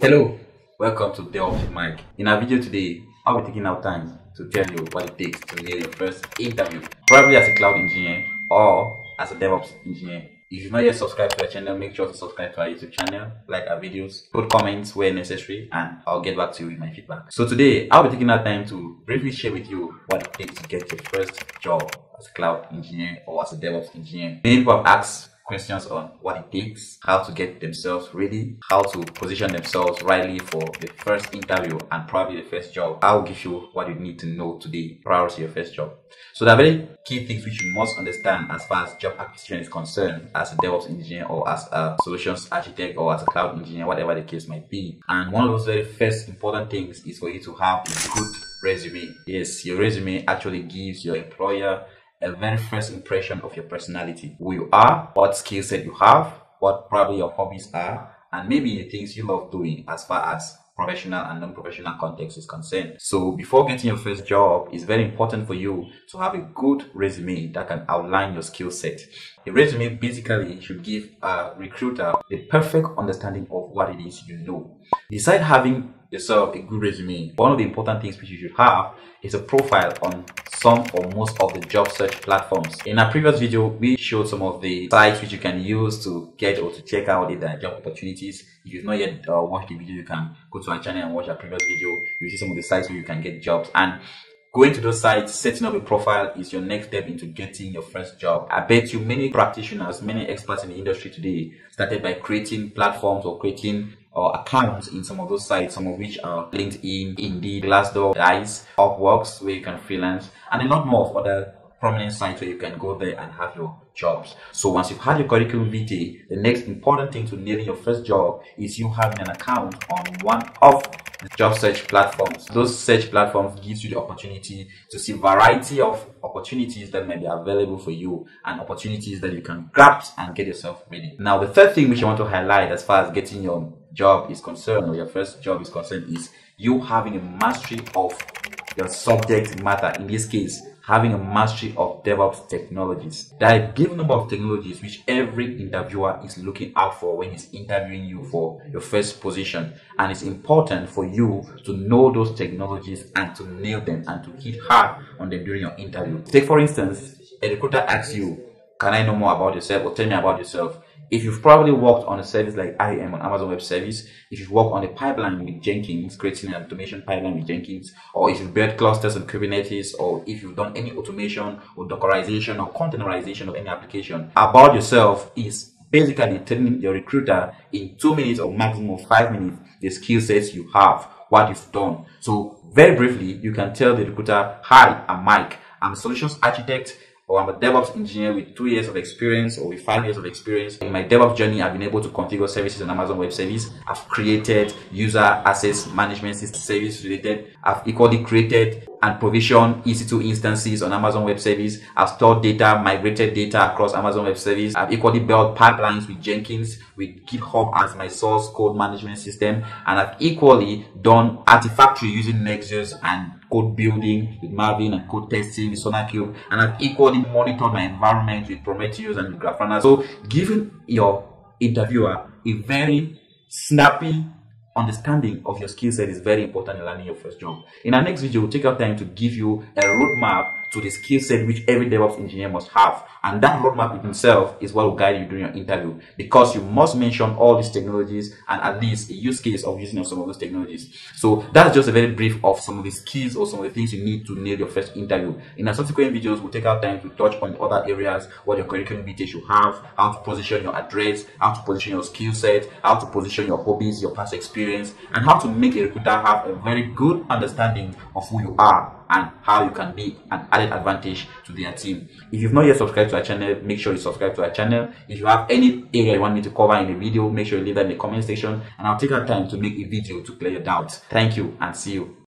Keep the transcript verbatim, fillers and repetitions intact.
Hello, welcome to DevOps with Mike. In our video today, I'll be taking our time to tell you what it takes to get your first interview, probably as a cloud engineer or as a DevOps engineer. If you've not yet subscribed to our channel, make sure to subscribe to our YouTube channel, like our videos, put comments where necessary, and I'll get back to you with my feedback. So today, I'll be taking our time to briefly share with you what it takes to get your first job as a cloud engineer or as a DevOps engineer. Many people have asked questions on what it takes, how to get themselves ready, how to position themselves rightly for the first interview and probably the first job. I'll give you what you need to know today prior to your first job. So there are very key things which you must understand as far as job acquisition is concerned as a DevOps engineer or as a solutions architect or as a cloud engineer, whatever the case might be. And one of those very first important things is for you to have a good resume. Yes, your resume actually gives your employer a very first impression of your personality, who you are, what skill set you have, what probably your hobbies are, and maybe the things you love doing as far as professional and non-professional context is concerned. So before getting your first job, it's very important for you to have a good resume that can outline your skill set. A resume basically should give a recruiter the perfect understanding of what it is you know. Besides having yourself a good resume, one of the important things which you should have is a profile on some or most of the job search platforms. In our previous video, we showed some of the sites which you can use to get or to check out if there are job opportunities. If you've not yet uh, watched the video, you can go to our channel and watch our previous video. You'll see some of the sites where you can get jobs, and going to those sites, setting up a profile is your next step into getting your first job. I bet you many practitioners, many experts in the industry today started by creating platforms or creating or accounts in some of those sites, some of which are LinkedIn, Indeed, Glassdoor, Dice, Upwork, where you can freelance, and a lot more of other prominent sites where you can go there and have your jobs. So once you've had your curriculum vitae, the next important thing to nailing your first job is you having an account on one of the job search platforms. Those search platforms gives you the opportunity to see variety of opportunities that may be available for you and opportunities that you can grab and get yourself ready. Now, the third thing which I want to highlight as far as getting your job is concerned or your first job is concerned is you having a mastery of your subject matter. In this case, having a mastery of DevOps technologies. There are a big number of technologies which every interviewer is looking out for when he's interviewing you for your first position. And it's important for you to know those technologies and to nail them and to hit hard on them during your interview. Take for instance, a recruiter asks you, "Can I know more about yourself?" or "Tell me about yourself." If you've probably worked on a service like I A M on Amazon Web Service, if you've worked on a pipeline with Jenkins, creating an automation pipeline with Jenkins, or if you've built clusters on Kubernetes, or if you've done any automation or dockerization or containerization of any application, about yourself is basically telling your recruiter in two minutes or maximum five minutes the skill sets you have, what you've done. So very briefly, you can tell the recruiter, "Hi, I'm Mike. I'm a solutions architect, or I'm a DevOps engineer with two years of experience or with five years of experience. In my DevOps journey, I've been able to configure services on Amazon Web Service. I've created user access management system service related. I've equally created and provisioned E C two instances on Amazon Web Service. I've stored data, migrated data across Amazon Web Service. I've equally built pipelines with Jenkins, with GitHub as my source code management system. And I've equally done Artifactory using Nexus and code building with Maven and code testing with SonarQube. And I've equally monitored my environment with Prometheus and with Grafana." So giving your interviewer a very snappy understanding of your skill set is very important in learning your first job. In our next video, we'll take our time to give you a roadmap to the skill set which every DevOps engineer must have. And that roadmap in itself is what will guide you during your interview, because you must mention all these technologies and at least a use case of using some of those technologies. So that's just a very brief of some of the skills or some of the things you need to nail your first interview. In our subsequent videos, we'll take our time to touch on other areas, what your curriculum vitae should have, how to position your address, how to position your skill set, how to position your hobbies, your past experience, and how to make a recruiter have a very good understanding of who you are and how you can be an added advantage to their team. If you've not yet subscribed to our channel, make sure you subscribe to our channel. If you have any area you want me to cover in a video, make sure you leave that in the comment section, and I'll take our time to make a video to clear your doubts. Thank you and see you.